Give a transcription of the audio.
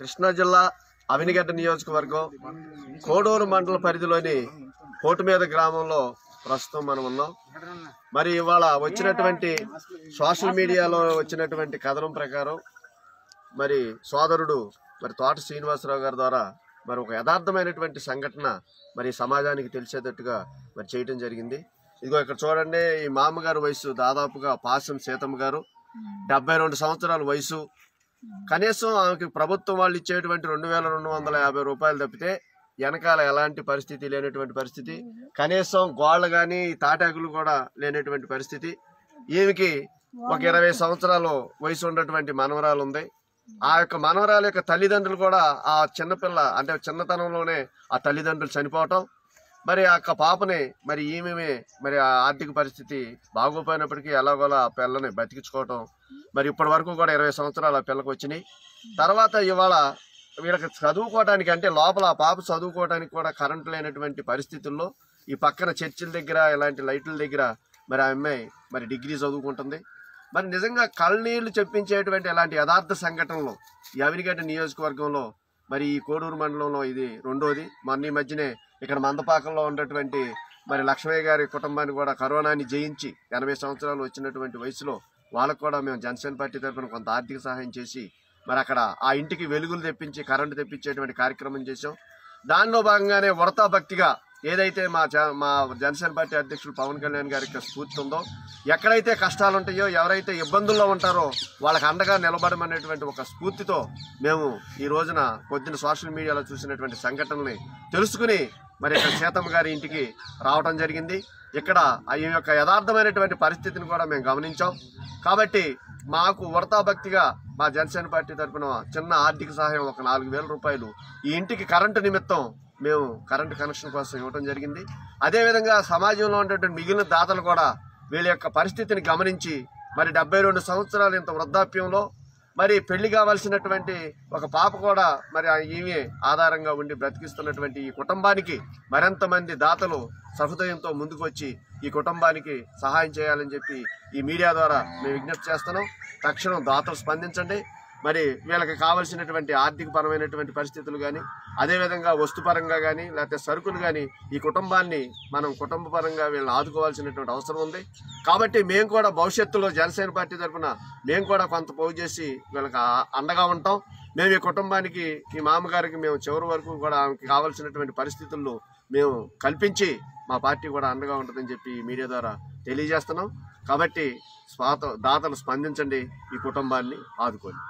కృష్ణా జిల్లా అవినిగడ్డ నియోజకవర్గం కోడూరు మండల పరిధిలోని కోటమేద గ్రామంలో ప్రస్తుతం మనం ఉన్నాం. మరి ఇవాళ వచ్చినటువంటి సోషల్ మీడియాలో వచ్చినటువంటి కథనం ప్రకారం మరి సోదరుడు మరి తోట శ్రీనివాసరావు గారి ద్వారా మరి ఒక యథార్థమైనటువంటి సంఘటన మరి సమాజానికి తెలిసేటట్టుగా మరి చేయటం జరిగింది. ఇదిగో ఇక్కడ చూడండి, ఈ మామగారు వయసు దాదాపుగా పాసం సీతమ్మ గారు 72 సంవత్సరాల వయసు. కనీసం ఆమెకి ప్రభుత్వం వాళ్ళు ఇచ్చేటువంటి 2250 రూపాయలు తప్పితే వెనకాల ఎలాంటి పరిస్థితి లేనటువంటి పరిస్థితి, కనీసం గోళ్ళు కానీ తాటాకులు కూడా లేనటువంటి పరిస్థితి. ఈమెకి ఒక 20 సంవత్సరాలు వయసు ఉన్నటువంటి మనవరాలు ఉంది. ఆ యొక్క మనవరాల యొక్క తల్లిదండ్రులు కూడా ఆ చిన్నపిల్ల అంటే చిన్నతనంలోనే ఆ తల్లిదండ్రులు చనిపోవటం, మరి ఆ యొక్క పాపని మరి ఈమె మరి ఆర్థిక పరిస్థితి బాగోపోయినప్పటికీ ఎలాగోలా ఆ పిల్లని బతికించుకోవటం, మరి ఇప్పటి వరకు కూడా 20 సంవత్సరాలు ఆ పిల్లకి వచ్చినాయి. తర్వాత ఇవాళ వీళ్ళకి చదువుకోవటానికి అంటే లోపల ఆ పాప చదువుకోవడానికి కూడా కరెంటు లేనటువంటి పరిస్థితుల్లో ఈ పక్కన చర్చిల దగ్గర ఇలాంటి లైట్ల దగ్గర మరి ఆ అమ్మాయి మరి డిగ్రీ చదువుకుంటుంది. మరి నిజంగా కళ్ళనీళ్లు చెప్పించేటువంటి ఇలాంటి యథార్థ సంఘటనలు ఈ అవినిగడ్డ నియోజకవర్గంలో మరి ఈ కోడూరు మండలంలో ఇది రెండోది. మొన్న ఈ మధ్యనే ఇక్కడ మందపాకంలో ఉన్నటువంటి మరి లక్ష్మయ్య గారి కుటుంబాన్ని కూడా కరోనాని జయించి 80 సంవత్సరాలు వచ్చినటువంటి వయసులో వాళ్ళకు కూడా మేము జనసేన పార్టీ తరఫున కొంత ఆర్థిక సహాయం చేసి మరి అక్కడ ఆ ఇంటికి వెలుగులు తెప్పించి కరెంటు తెప్పించేటువంటి కార్యక్రమం చేశాం. దానిలో భాగంగానే వరతా భక్తిగా ఏదైతే మా జనసేన పార్టీ అధ్యక్షుడు పవన్ కళ్యాణ్ గారి యొక్క స్ఫూర్తి ఉందో, ఎక్కడైతే కష్టాలు ఉంటాయో ఎవరైతే ఇబ్బందుల్లో ఉంటారో వాళ్ళకి అండగా నిలబడమనేటువంటి ఒక స్ఫూర్తితో మేము ఈ రోజున పొద్దున సోషల్ మీడియాలో చూసినటువంటి సంఘటనని తెలుసుకుని మరి ఇక్కడ సీతమ్మ గారి ఇంటికి రావడం జరిగింది. ఇక్కడ ఈ యొక్క యథార్థమైనటువంటి పరిస్థితిని కూడా మేము గమనించాం. కాబట్టి మాకు వరతా భక్తిగా మా జనసేన పార్టీ తరఫున చిన్న ఆర్థిక సహాయం ఒక 4000 రూపాయలు ఈ ఇంటికి కరెంటు నిమిత్తం మేము కరెంటు కనెక్షన్ కోసం ఇవ్వడం జరిగింది. అదేవిధంగా సమాజంలో ఉన్నటువంటి మిగిలిన దాతలు కూడా వీళ్ళ యొక్క పరిస్థితిని గమనించి మరి 72 సంవత్సరాలు ఇంత వృద్ధాప్యంలో మరి పెళ్లి కావాల్సినటువంటి ఒక పాప కూడా మరి ఈమె ఆధారంగా ఉండి బ్రతికిస్తున్నటువంటి ఈ కుటుంబానికి మరింత మంది దాతలు సహృదయంతో ముందుకు వచ్చి ఈ కుటుంబానికి సహాయం చేయాలని చెప్పి ఈ మీడియా ద్వారా మేము విజ్ఞప్తి చేస్తున్నాం. తక్షణం దాతలు స్పందించండి. మరి వీళ్ళకి కావాల్సినటువంటి ఆర్థిక పరమైనటువంటి పరిస్థితులు కానీ అదేవిధంగా వస్తుపరంగా కానీ లేకపోతే సరుకులు కానీ ఈ కుటుంబాన్ని మనం కుటుంబ పరంగా వీళ్ళని ఆదుకోవాల్సినటువంటి అవసరం ఉంది. కాబట్టి మేము కూడా భవిష్యత్తులో జనసేన పార్టీ తరఫున మేము కూడా కొంత పోగు చేసి వీళ్ళకి అండగా ఉంటాం. మేము ఈ కుటుంబానికి ఈ మామగారికి మేము చివరి వరకు కూడా ఆమెకి కావాల్సినటువంటి పరిస్థితుల్లో మేము కల్పించి మా పార్టీ కూడా అండగా ఉంటుందని చెప్పి మీడియా ద్వారా తెలియజేస్తున్నాం. కాబట్టి దాతలు స్పందించండి, ఈ కుటుంబాన్ని ఆదుకోండి.